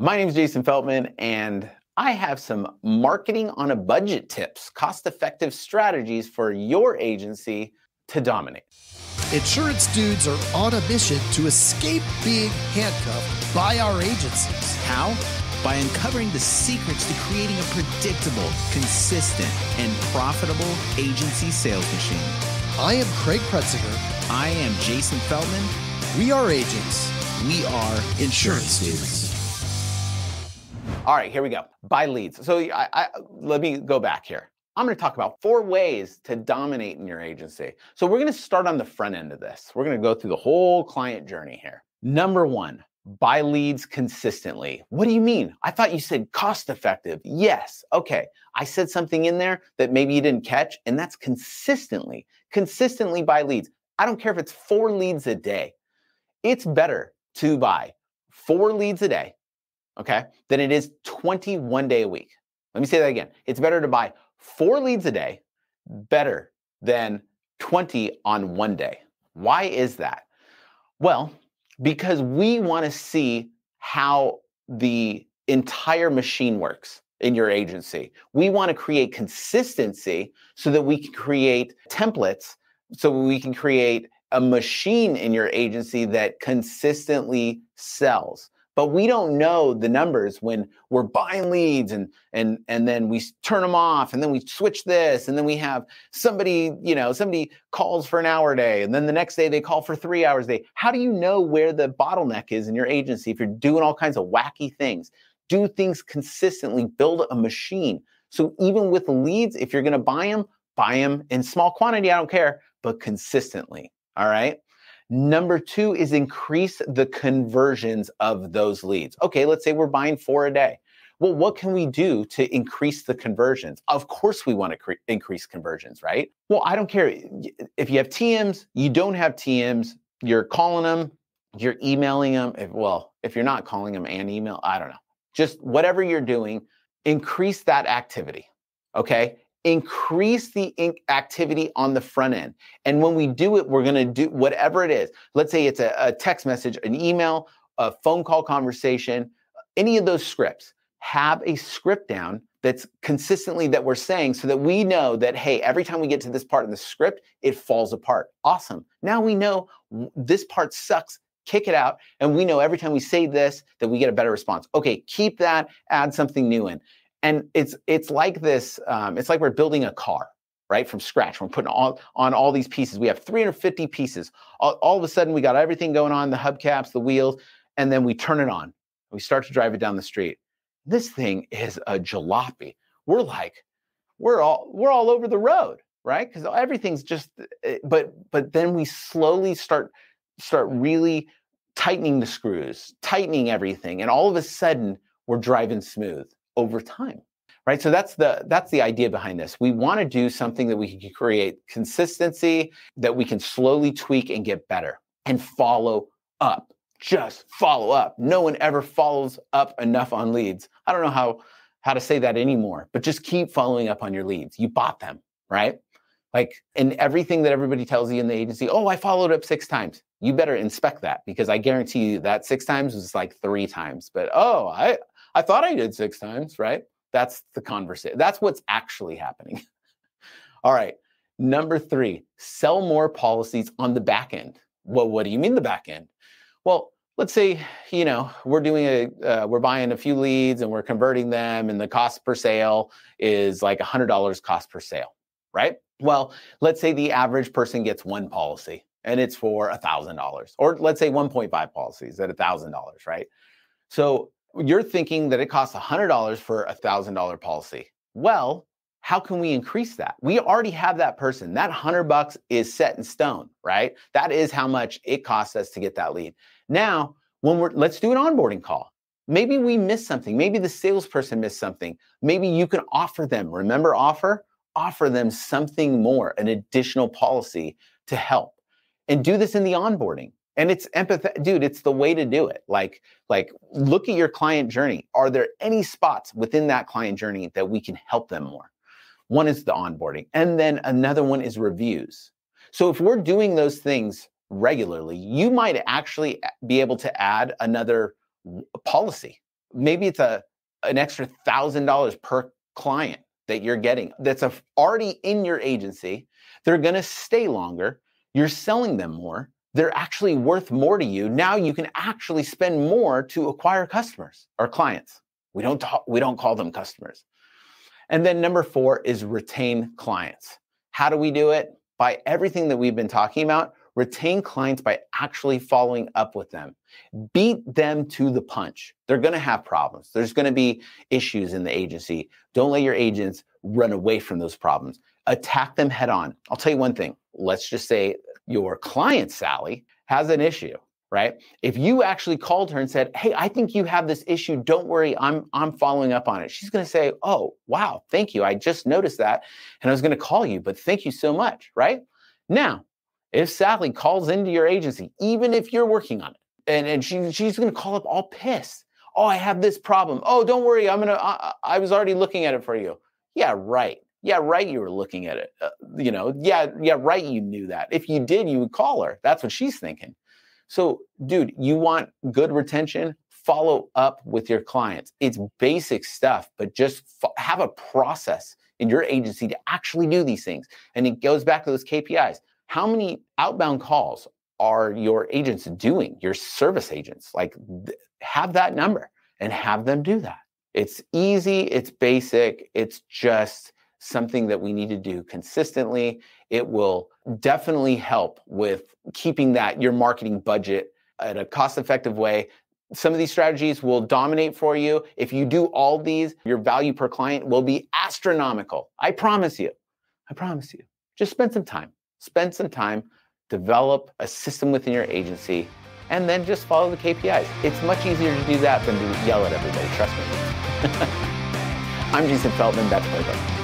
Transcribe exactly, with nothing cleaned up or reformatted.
My name is Jason Feldman, and I have some marketing on a budget tips, cost-effective strategies for your agency to dominate. Insurance Dudes are on a mission to escape being handcuffed by our agencies. How? By uncovering the secrets to creating a predictable, consistent, and profitable agency sales machine. I am Craig Pretziger. I am Jason Feldman. We are agents. We are Insurance Dudes. All right, here we go. Buy leads. So I, I, let me go back here. I'm going to talk about four ways to dominate in your agency. So we're going to start on the front end of this. We're going to go through the whole client journey here. Number one, buy leads consistently. What do you mean? I thought you said cost effective. Yes. Okay. I said something in there that maybe you didn't catch, and that's consistently. Consistently buy leads. I don't care if it's four leads a day. It's better to buy four leads a day, okay, then it is twenty-one day a week. Let me say that again. It's better to buy four leads a day, better than twenty on one day. Why is that? Well, because we want to see how the entire machine works in your agency. We want to create consistency so that we can create templates, so we can create a machine in your agency that consistently sells. But we don't know the numbers when we're buying leads and and and then we turn them off and then we switch this and then we have somebody, you know, somebody calls for an hour a day and then the next day they call for three hours a day. How do you know where the bottleneck is in your agency if you're doing all kinds of wacky things? Do things consistently, build a machine. So even with leads, if you're going to buy them, buy them in small quantity, I don't care, but consistently, all right? Number two is increase the conversions of those leads. Okay, let's say we're buying four a day. Well, what can we do to increase the conversions? Of course we want to cre- increase conversions, right? Well, I don't care if you have T Ms, you don't have T Ms, you're calling them, you're emailing them. If, well, if you're not calling them and email, I don't know. Just whatever you're doing, increase that activity, okay? Increase the activity on the front end. And when we do it, we're going to do whatever it is. Let's say it's a, a text message, an email, a phone call conversation, any of those scripts. Have a script down that's consistently that we're saying so that we know that, hey, every time we get to this part of the script, it falls apart. Awesome. Now we know this part sucks. Kick it out. And we know every time we say this that we get a better response. Okay, keep that, add something new in. And it's it's like this, um, it's like we're building a car, right, from scratch. We're putting all, on all these pieces. We have three hundred fifty pieces. All, all of a sudden, we got everything going on, the hubcaps, the wheels, and then we turn it on. We start to drive it down the street. This thing is a jalopy. We're like, we're all, we're all over the road, right? Because everything's just, but but then we slowly start start really tightening the screws, tightening everything. And all of a sudden, we're driving smooth over time, right? So that's the that's the idea behind this. We want to do something that we can create consistency, that we can slowly tweak and get better and follow up. Just follow up. No one ever follows up enough on leads. I don't know how, how to say that anymore, but just keep following up on your leads. You bought them, right? Like in everything that everybody tells you in the agency, oh, I followed up six times. You better inspect that because I guarantee you that six times was like three times. But oh, I I thought I did six times, right? That's the conversation. That's what's actually happening. All right. Number three, sell more policies on the back end. Well, what do you mean the back end? Well, let's say, you know, we're doing a, uh, we're buying a few leads and we're converting them and the cost per sale is like one hundred dollars cost per sale, right? Well, let's say the average person gets one policy and it's for one thousand dollars or let's say one point five policies at one thousand dollars, right? So you're thinking that it costs one hundred dollars for a one thousand dollars policy. Well, how can we increase that? We already have that person. That one hundred bucks is set in stone, right? That is how much it costs us to get that lead. Now, when we're let's do an onboarding call. Maybe we missed something. Maybe the salesperson missed something. Maybe you can offer them, remember offer? Offer them something more, an additional policy to help. And do this in the onboarding. And it's empathetic, dude, it's the way to do it. Like, like, look at your client journey. Are there any spots within that client journey that we can help them more? One is the onboarding. And then another one is reviews. So if we're doing those things regularly, you might actually be able to add another policy maybe it's a an extra one thousand dollars per client that you're getting that's a, already in your agency. They're going to stay longer. You're selling them more. They're actually worth more to you. Now you can actually spend more to acquire customers or clients. We don't talk, we don't call them customers. And then number four is retain clients. How do we do it? By everything that we've been talking about, retain clients by actually following up with them. Beat them to the punch. They're going to have problems. There's going to be issues in the agency. Don't let your agents run away from those problems. Attack them head on. I'll tell you one thing. Let's just say your client, Sally, has an issue, right? If you actually called her and said, hey, I think you have this issue. Don't worry. I'm, I'm following up on it. She's going to say, oh, wow, thank you. I just noticed that. And I was going to call you, but thank you so much, right? Now, if Sally calls into your agency, even if you're working on it, and, and she, she's going to call up all pissed. Oh, I have this problem. Oh, don't worry. I'm going to, I, I was already looking at it for you. Yeah, right. Yeah, right. You were looking at it. Uh, you know, yeah, yeah, right. You knew that. If you did, you would call her. That's what she's thinking. So, dude, you want good retention? Follow up with your clients. It's basic stuff, but just fo- have a process in your agency to actually do these things. And it goes back to those K P Is. How many outbound calls are your agents doing, your service agents? Like, th- have that number and have them do that. It's easy. It's basic. It's just something that we need to do consistently. It will definitely help with keeping that your marketing budget at a cost-effective way. Some of these strategies will dominate for you. If you do all these, your value per client will be astronomical. I promise you. I promise you. Just spend some time. Spend some time, develop a system within your agency, and then just follow the K P Is. It's much easier to do that than to yell at everybody, trust me. I'm Jason Feldman, that's my book.